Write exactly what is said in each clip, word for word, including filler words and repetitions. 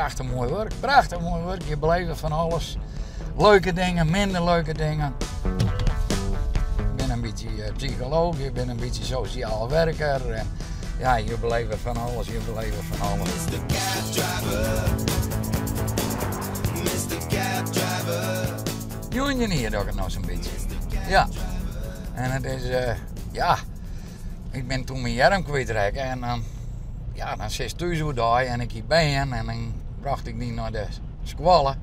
prachtig mooi werk. Prachtig mooi werk. Je beleeft van alles. Leuke dingen, minder leuke dingen. Je bent een beetje psycholoog, je bent een beetje sociaal werker. En ja, je beleeft van alles, je beleeft van alles. Junior doe ik het nou zo'n beetje. Ja. En het is, uh, ja, ik ben toen mijn arm kwijtraakt en dan, ja, dan zit thuis hoe daar en ik hier ben en dan bracht ik die naar de squallen.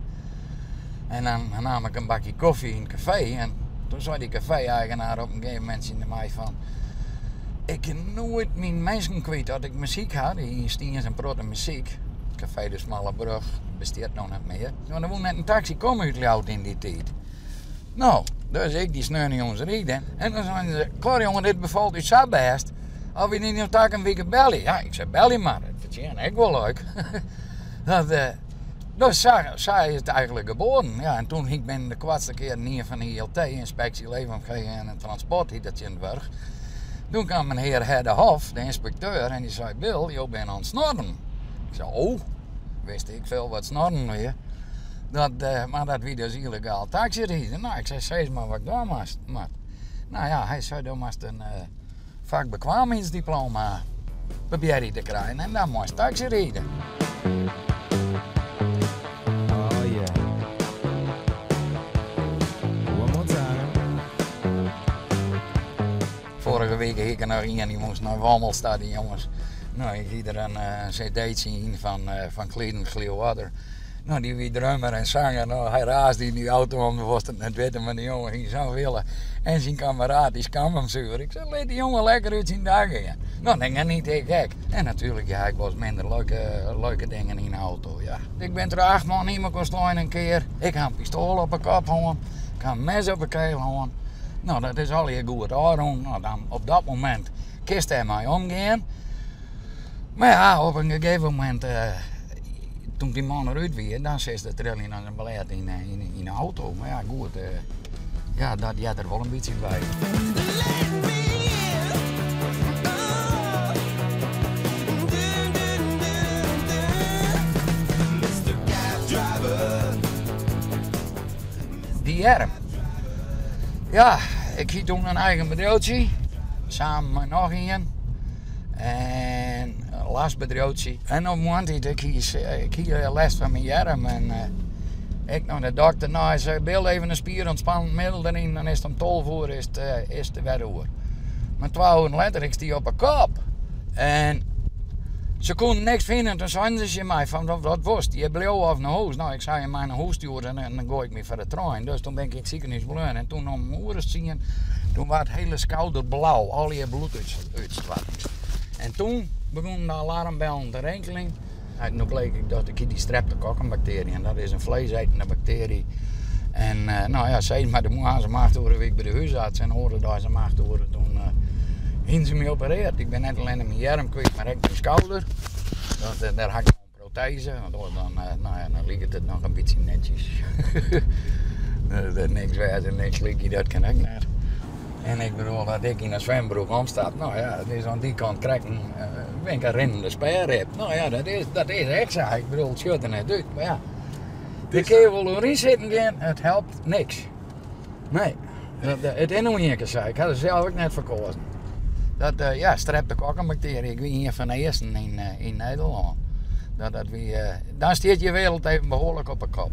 En dan nam ik een bakje koffie in het café en toen zei die café-eigenaar op een gegeven moment in de mij van, ik ken nooit mijn mensen kwijt dat ik muziek had, die stien en protte muziek. Café de Smalle Brug besteedt nog niet meer. Maar er woont net een taxi komen uitgehaald in die tijd. Nou, dus ik die sneur niet ons rijden. En dan zeiden ze, klaar jongen, dit bevalt u zo best. Of je niet nog taak een week bellen? Ja, ik zei bellen maar. Dat vind ik wel leuk. dat, uh, dus zo, zo is het eigenlijk geboren. Ja, en toen ik ben de kwaadste keer hier van de I L T, Inspectie Leefomgeving en Transport, hier dat je in de burg. Toen kwam mijn heer Herdehof, de inspecteur, en die zei, Bill, je bent aan het snorren. Ik zei, oh, wist ik veel wat snorren weer. Dat, uh, maar dat wie dus illegaal taxi rijden. Nou, ik zei, zeg maar wat ik daar moest. Nou ja, hij zei, dan moest een uh, vakbekwaamheidsdiploma proberen te krijgen en dan moest taxi rijden. Oh yeah. One more time. Vorige week ging ik naar iemand die moest naar Wammelstadion, jongens. Nou, ik ging er een uh, cd'tje in van, uh, van Clean Clearwater. Nou, die wie drummer en zanger, nou, hij raasde in die auto om, was het net weten, maar die jongen ging zo willen. En zijn kameraad, die skam hem zuur. Ik zei, laat die jongen lekker uit zijn dagen. Ja. Nou, dat ging niet heel gek. En natuurlijk, ja, ik was minder leuke, leuke dingen in de auto, ja. Ik ben er acht man, niemand kon slaan een keer. Ik had een pistool op mijn kop hangen, ik had een mes op mijn keel hangen. Nou, dat is al heel goed aan. Nou, dan op dat moment kist hij mij omgaan. Maar ja, op een gegeven moment, uh, toen die man eruit weer, dan zit de trilling aan zijn beleid in, in, in de auto. Maar ja, goed, uh, ja, dat had er wel een beetje bij. Die arm. Ja, ik ging toen een eigen bedrijfje, samen met nog een. En last bedrijfje. En op een moment ik hier last van mijn arm en uh, ik naar de dokter nou, hij zei, Bill, even een spierontspannend middel erin, dan is het om tol voor, is het, uh, is het weer door. Maar twaalf uur later, ik stie op een kop. En ze konden niks vinden, toen zeiden ze mij van, wat was die? Je bleef af naar huis. Nou, ik zei in mijn huis sturen en dan ga ik me voor de trein. Dus toen ben ik het ziekenhuis bleun. En toen om mijn oren zien, toen was het hele schouder blauw, al je bloed uitstrakt. En toen begon de alarmbellen te rinkelen. En toen bleek ik dat ik die streptokokkenbacterie, en dat is een vleesetende bacterie. En uh, nou ja, zei maar, toen gaan ze maar acht uur week bij de huisarts en hoorde dat ze maar acht uur. Toen uh, hingen ze me opereerd. Ik ben net alleen in mijn arm kwijt, maar ook mijn schouder. Dat, uh, daar had ik een prothese, want dan, uh, nou ja, dan ligt het nog een beetje netjes. dat, dat niks wijs en niks leakie, dat kan ik niet. En ik bedoel dat ik in een zwembroek omstap, nou ja, het is aan die kant trekken, uh, ben ik een rinnende speerrib. Nou ja, dat is, dat is echt zo. Ik bedoel, het schuurt er net uit, maar ja. De kevel erin zitten gaan, het helpt niks. Nee, dat, uh, het is nog een keer zo. Ik had het zelf ook net verkozen. Dat, uh, ja, streptokokkenbacterie, ik ben hier van de eerste in, uh, in Nederland. Dat, dat we, uh, dan steekt je wereld even behoorlijk op de kop.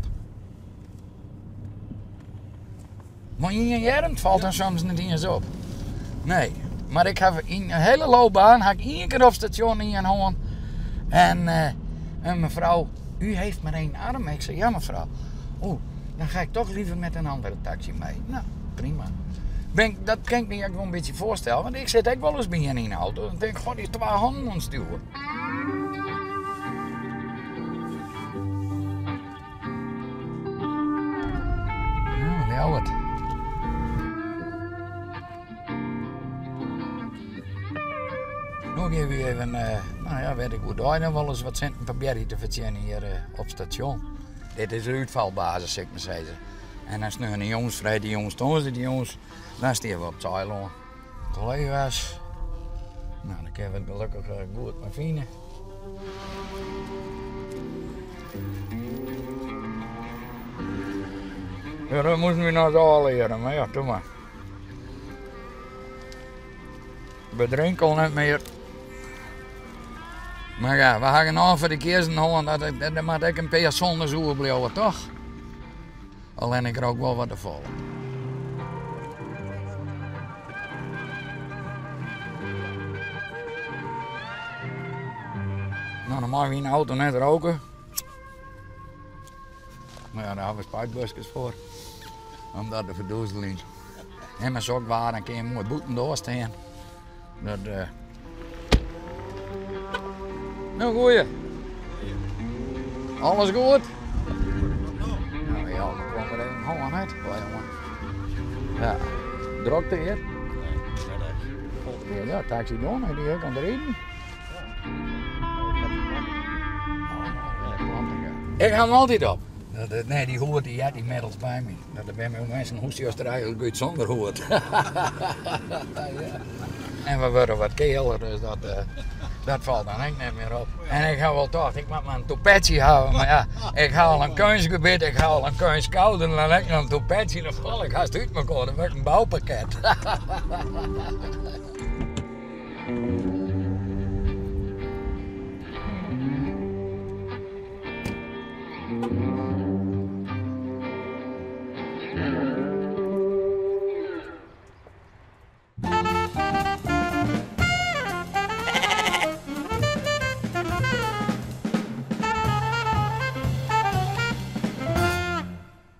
Maar in je jaren valt dan soms niet eens op. Nee, maar ik heb in een hele loopbaan, had ik één keer op station in een hoorn. En, uh, en mevrouw, u heeft maar één arm. Ik zei, ja mevrouw, oh, dan ga ik toch liever met een andere taxi mee. Nou, prima. Ben, dat kan ik me ook wel een beetje voorstellen, want ik zit ook wel eens bij je in een auto. Dan denk ik, god, die twee handen aan sturen. Nou, wel het. Geef je even, uh, nou ja, weet ik hoe daar nog wel eens wat centen proberen te verdienen hier uh, op station. Dit is een uitvalbasis, zeg maar, zei ze. En dan snuren de jongens, vrij die jongens, toen die jongens, dan steken we op het zeiland. Collega's, nou, dan kunnen we het gelukkig uh, goed maar vinden. Ja, dat moesten we nou zo leren, maar ja, doe maar. We drinken al niet meer. Maar ja, we gaan nou voor de keers in Holland, dat, dat moet ik een paar zonder zoer blijven, toch? Alleen ik rook wel wat te vallen. Nou, dan mag je in de auto net roken. Maar ja, daar hebben we spuitbusjes voor. Omdat de verdoezeling en mijn sok waren, dan kun je mooi boeten doorstaan. Dat, uh... Nou, goeie. Alles goed? Nou ja, we komen er even gewoon uit. Ja, drukte hier? Nee, ja, taxi doen, die hier kan rijden. Ik ga hem altijd op. Nee, die hoort, die had die middels bij me. Dat ben ik mensen hoestje als er eigenlijk goed zonder hoort. En we worden wat keeler, dus dat, uh, dat valt dan ik niet meer op. En ik ga wel toch, ik moet mijn toepetje houden, maar ja, ik ga al een kunstgebied, ik ga al een kunstkoud en dan heb ik een toepetje, dan val ik haast uit elkaar, dan word ik een bouwpakket. Yeah.